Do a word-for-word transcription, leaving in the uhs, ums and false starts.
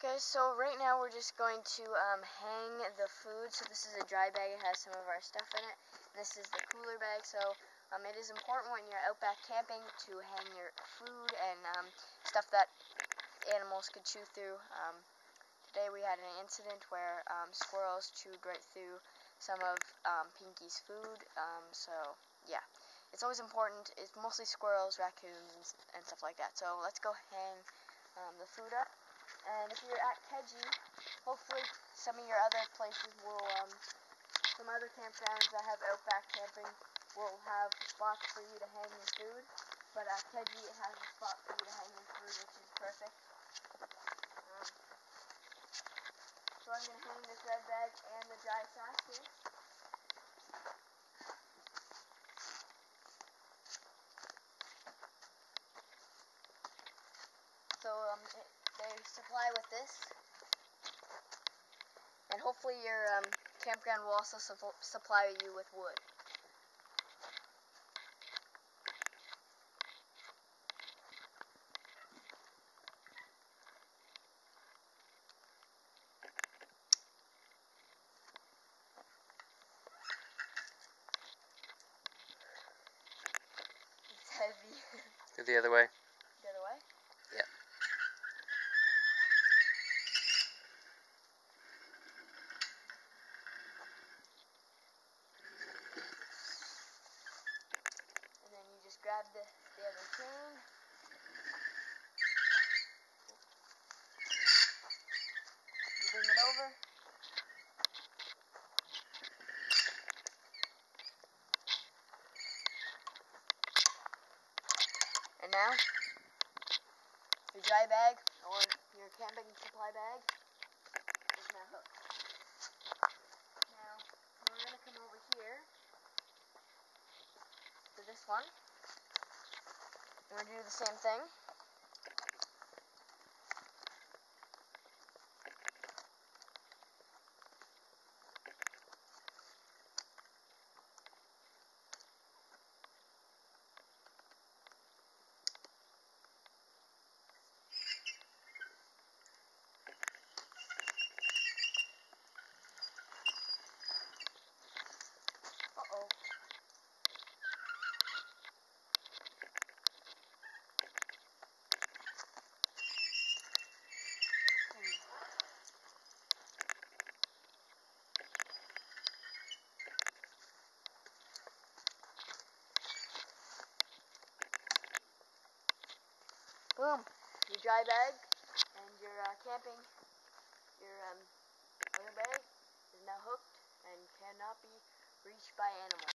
Okay, so right now we're just going to um, hang the food. So this is a dry bag. It has some of our stuff in it. This is the cooler bag. So um, it is important when you're out back camping to hang your food and um, stuff that animals could chew through. Um, today we had an incident where um, squirrels chewed right through some of um, Pinky's food. Um, so yeah, it's always important. It's mostly squirrels, raccoons, and, and stuff like that. So let's go hang um, the food up. And if you're at Keji, hopefully some of your other places will, um, some other campgrounds that have outback camping will have spots for you to hang your food. But at Keji, it has a spot for you to hang your food, which is perfect. Um, so I'm going to hang this red bag and the dry sack here. So, um, it, they supply with this, and hopefully your um, campground will also su supply you with wood. It's heavy. Go the other way. The other way? Yep. Just grab the, the other chain. You bring it over. And now, your dry bag, or your camping supply bag, is now hooked. Now, we're going to come over here to this one. We're going to do the same thing. Uh-oh. Boom! Your dry bag and your uh, camping, your um, other bag is now hooked and cannot be reached by animals.